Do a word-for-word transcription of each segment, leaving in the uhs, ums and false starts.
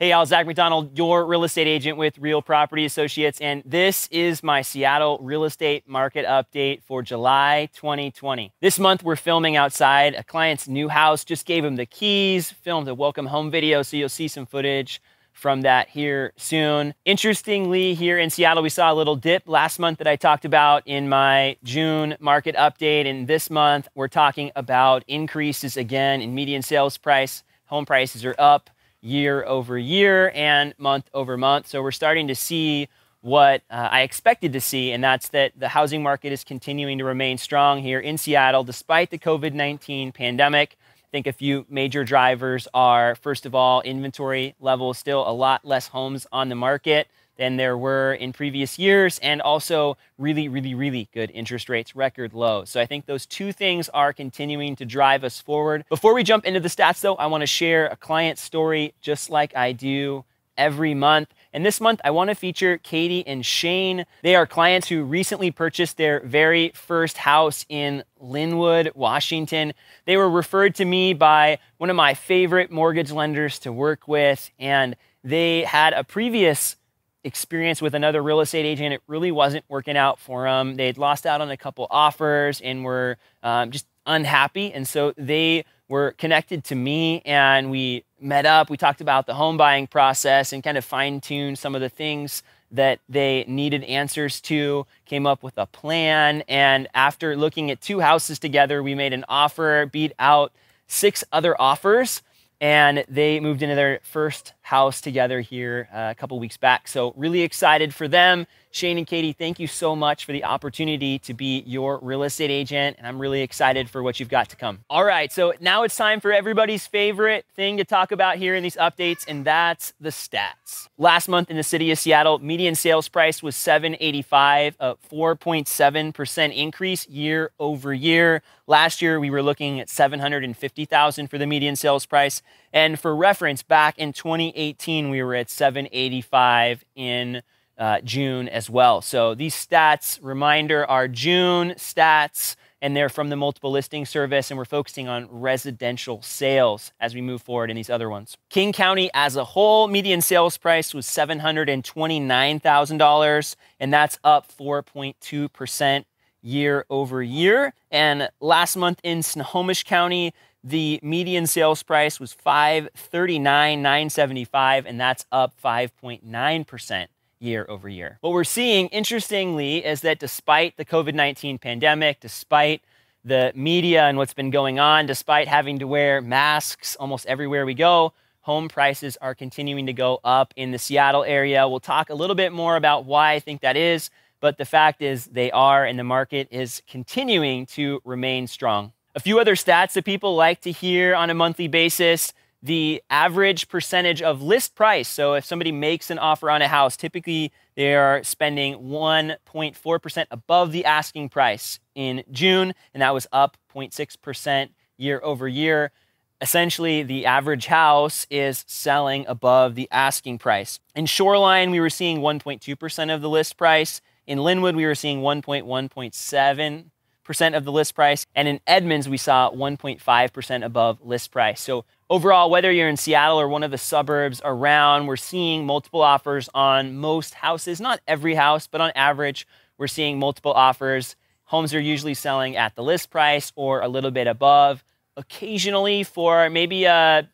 Hey, y'all, Zach McDonald, your real estate agent with Real Property Associates, and this is my Seattle real estate market update for July twenty twenty. This month, we're filming outside a client's new house. Just gave him the keys, filmed a welcome home video, so you'll see some footage from that here soon. Interestingly, here in Seattle, we saw a little dip last month that I talked about in my June market update. And this month, we're talking about increases again in median sales price. Home prices are up year over year and month over month. So we're starting to see what uh, I expected to see, and that's that the housing market is continuing to remain strong here in Seattle despite the COVID nineteen pandemic. I think a few major drivers are, first of all, inventory levels, still a lot less homes on the market than there were in previous years, and also really, really, really good interest rates, record low. So I think those two things are continuing to drive us forward. Before we jump into the stats though, I wanna share a client story just like I do every month. And this month I wanna feature Katie and Shane. They are clients who recently purchased their very first house in Lynnwood, Washington. They were referred to me by one of my favorite mortgage lenders to work with, and they had a previous experience with another real estate agent. It really wasn't working out for them. They'd lost out on a couple offers and were um, just unhappy. And so they were connected to me, and we met up. We talked about the home buying process and kind of fine-tuned some of the things that they needed answers to, came up with a plan. And after looking at two houses together, we made an offer, beat out six other offers, and they moved into their first house together here a couple weeks back. So really excited for them. Shane and Katie, thank you so much for the opportunity to be your real estate agent, and I'm really excited for what you've got to come. All right, so now it's time for everybody's favorite thing to talk about here in these updates, and that's the stats. Last month in the city of Seattle, median sales price was seven eighty-five, a four point seven percent increase year over year. Last year, we were looking at seven hundred fifty thousand dollars for the median sales price, and for reference, back in twenty eighteen, we were at seven eighty-five in Uh, June as well. So these stats, reminder, are June stats, and they're from the multiple listing service, and we're focusing on residential sales as we move forward in these other ones. King County as a whole, median sales price was seven hundred twenty-nine thousand dollars, and that's up four point two percent year over year. And last month in Snohomish County, the median sales price was five hundred thirty-nine thousand nine hundred seventy-five dollars, and that's up five point nine percent. year over year. What we're seeing, interestingly, is that despite the COVID nineteen pandemic, despite the media and what's been going on, despite having to wear masks almost everywhere we go, home prices are continuing to go up in the Seattle area. We'll talk a little bit more about why I think that is, but the fact is they are, and the market is continuing to remain strong. A few other stats that people like to hear on a monthly basis: the average percentage of list price. So if somebody makes an offer on a house, typically they are spending one point four percent above the asking price in June, and that was up zero point six percent year over year. Essentially, the average house is selling above the asking price. In Shoreline, we were seeing one point two percent of the list price. In Lynnwood, we were seeing one point one, one point seven percent of the list price. And in Edmonds, we saw one point five percent above list price. So overall, whether you're in Seattle or one of the suburbs around, we're seeing multiple offers on most houses, not every house, but on average, we're seeing multiple offers. Homes are usually selling at the list price or a little bit above. Occasionally, for maybe a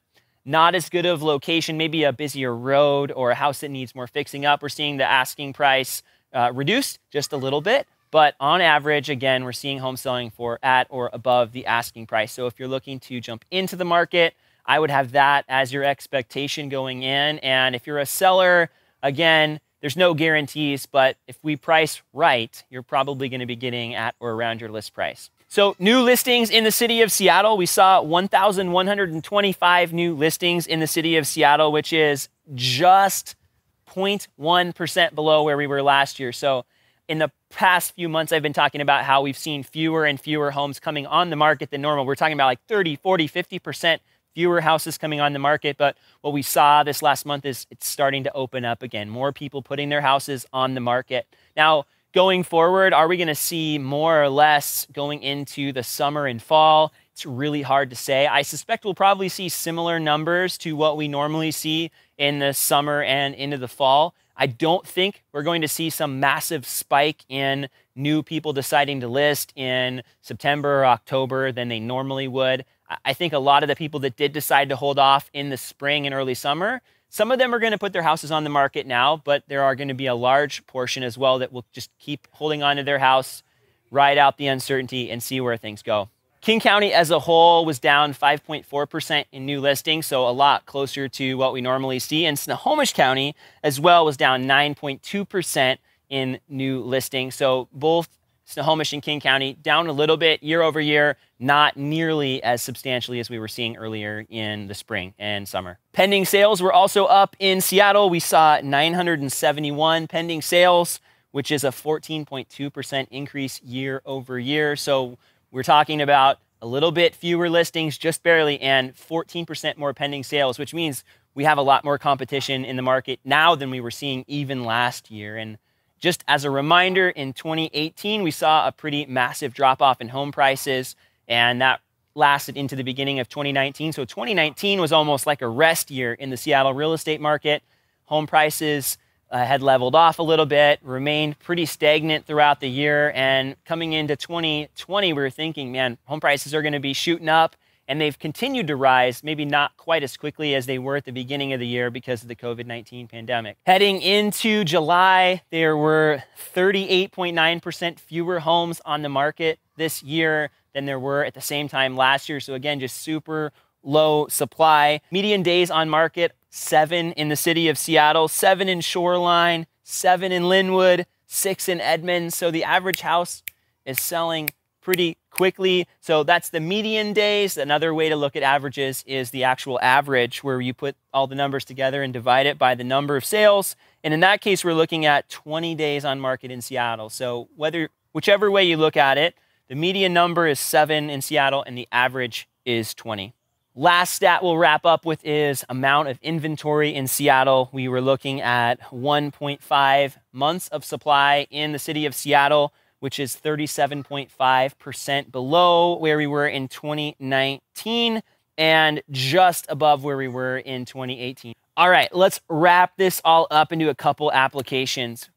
not as good of location, maybe a busier road or a house that needs more fixing up, we're seeing the asking price uh, reduced just a little bit. But on average, again, we're seeing home selling for at or above the asking price. So if you're looking to jump into the market, I would have that as your expectation going in. And if you're a seller, again, there's no guarantees, but if we price right, you're probably going to be getting at or around your list price. So new listings in the city of Seattle, we saw one thousand one hundred twenty-five new listings in the city of Seattle, which is just zero point one percent below where we were last year. So in the past few months, I've been talking about how we've seen fewer and fewer homes coming on the market than normal. We're talking about like thirty, forty, fifty percent fewer houses coming on the market. But what we saw this last month is it's starting to open up again. More people putting their houses on the market. Now, going forward, are we going to see more or less going into the summer and fall? It's really hard to say. I suspect we'll probably see similar numbers to what we normally see in the summer and into the fall. I don't think we're going to see some massive spike in new people deciding to list in September or October than they normally would. I think a lot of the people that did decide to hold off in the spring and early summer, some of them are going to put their houses on the market now, but there are going to be a large portion as well that will just keep holding on to their house, ride out the uncertainty, and see where things go. King County as a whole was down five point four percent in new listings, so a lot closer to what we normally see. And Snohomish County as well was down nine point two percent in new listings. So both Snohomish and King County down a little bit year over year, not nearly as substantially as we were seeing earlier in the spring and summer. Pending sales were also up in Seattle. We saw nine hundred seventy-one pending sales, which is a fourteen point two percent increase year over year. So we're talking about a little bit fewer listings, just barely, and fourteen percent more pending sales, which means we have a lot more competition in the market now than we were seeing even last year. And just as a reminder, in twenty eighteen, we saw a pretty massive drop-off in home prices, and that lasted into the beginning of twenty nineteen. So twenty nineteen was almost like a rest year in the Seattle real estate market. Home prices Uh, had leveled off a little bit, remained pretty stagnant throughout the year. And coming into twenty twenty, we were thinking, man, home prices are going to be shooting up. And they've continued to rise, maybe not quite as quickly as they were at the beginning of the year because of the COVID nineteen pandemic. Heading into July, there were thirty-eight point nine percent fewer homes on the market this year than there were at the same time last year. So again, just super low supply. Median days on market, seven in the city of Seattle, seven in Shoreline, seven in Lynnwood, six in Edmonds. So the average house is selling pretty quickly. So that's the median days. Another way to look at averages is the actual average, where you put all the numbers together and divide it by the number of sales. And in that case, we're looking at twenty days on market in Seattle. So whether whichever way you look at it, the median number is seven in Seattle and the average is twenty. Last stat we'll wrap up with is amount of inventory in Seattle. We were looking at one point five months of supply in the city of Seattle, which is thirty-seven point five percent below where we were in twenty nineteen and just above where we were in twenty eighteen. All right, let's wrap this all up into a couple applications.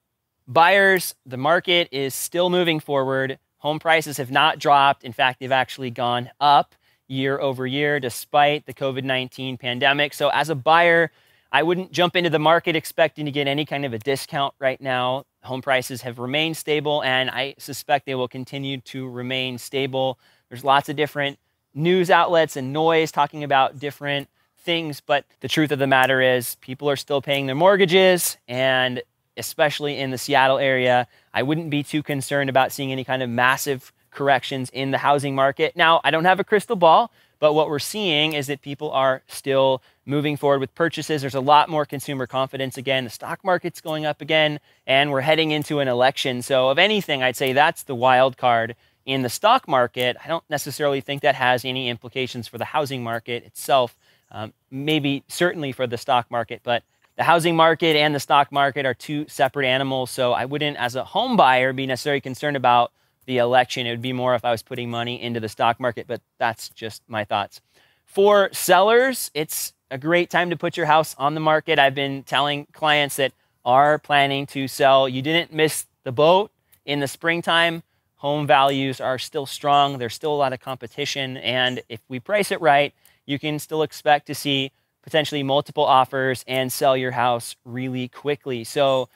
Buyers, the market is still moving forward. Home prices have not dropped. In fact, they've actually gone up year over year, despite the COVID nineteen pandemic. So as a buyer, I wouldn't jump into the market expecting to get any kind of a discount right now. Home prices have remained stable, and I suspect they will continue to remain stable. There's lots of different news outlets and noise talking about different things, but the truth of the matter is people are still paying their mortgages, and especially in the Seattle area, I wouldn't be too concerned about seeing any kind of massive corrections in the housing market. Now, I don't have a crystal ball, but what we're seeing is that people are still moving forward with purchases. There's a lot more consumer confidence again. The stock market's going up again, and we're heading into an election. So if anything, I'd say that's the wild card in the stock market. I don't necessarily think that has any implications for the housing market itself, um, maybe certainly for the stock market, but the housing market and the stock market are two separate animals. So I wouldn't, as a home buyer, be necessarily concerned about the election. It would be more if I was putting money into the stock market, but that's just my thoughts. For sellers, it's a great time to put your house on the market. I've been telling clients that are planning to sell, you didn't miss the boat in the springtime. Home values are still strong. There's still a lot of competition. And if we price it right, you can still expect to see potentially multiple offers and sell your house really quickly. So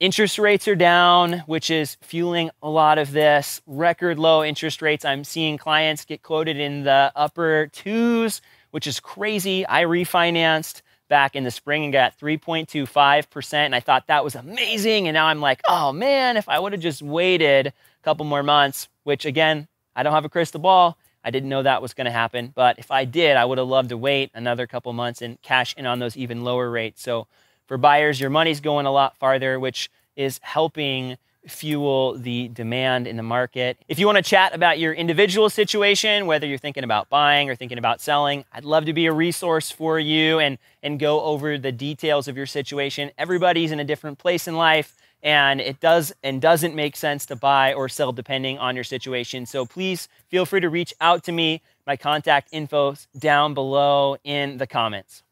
interest rates are down, which is fueling a lot of this. Record low interest rates. I'm seeing clients get quoted in the upper twos, which is crazy. I refinanced back in the spring and got three point two five percent. And I thought that was amazing. And now I'm like, oh man, if I would have just waited a couple more months, which again, I don't have a crystal ball. I didn't know that was going to happen. But if I did, I would have loved to wait another couple months and cash in on those even lower rates. So for buyers, your money's going a lot farther, which is helping fuel the demand in the market. If you want to chat about your individual situation, whether you're thinking about buying or thinking about selling, I'd love to be a resource for you and, and go over the details of your situation. Everybody's in a different place in life, and it does and doesn't make sense to buy or sell depending on your situation. So please feel free to reach out to me. My contact info's down below in the comments.